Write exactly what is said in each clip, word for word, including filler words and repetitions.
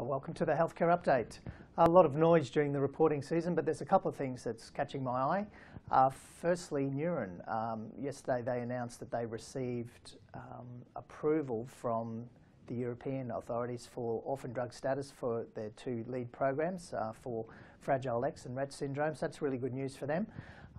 Welcome to the Healthcare Update. A lot of noise during the reporting season, but there's a couple of things that's catching my eye. Uh, firstly, Neuren. Um, yesterday they announced that they received um, approval from the European authorities for orphan drug status for their two lead programs uh, for fragile X and Rett syndrome, so that's really good news for them.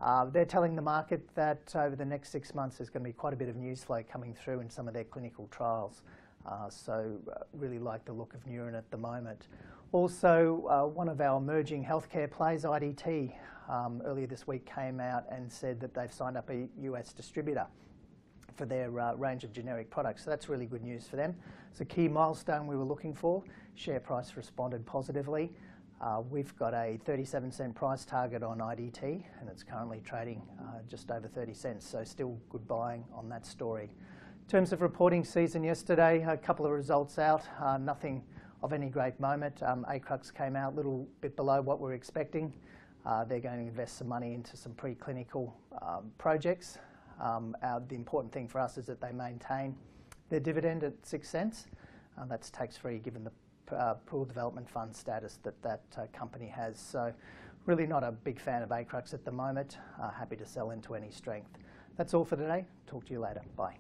Uh, they're telling the market that over the next six months there's going to be quite a bit of news flow coming through in some of their clinical trials. Uh, so uh, really like the look of Neuren at the moment. Also, uh, one of our emerging healthcare plays, I D T, um, earlier this week came out and said that they've signed up a U S distributor for their uh, range of generic products. So that's really good news for them. It's a key milestone we were looking for. Share price responded positively. Uh, we've got a thirty-seven cent price target on I D T, and it's currently trading uh, just over thirty cents, so still good buying on that story. In terms of reporting season yesterday, a couple of results out, uh, nothing of any great moment. Um, Acrux came out a little bit below what we were expecting. Uh, they're going to invest some money into some preclinical um, projects. Um, our, the important thing for us is that they maintain their dividend at six cents. Uh, that's tax-free given the uh, pool development fund status that that uh, company has. So really not a big fan of Acrux at the moment. Uh, happy to sell into any strength. That's all for today. Talk to you later. Bye.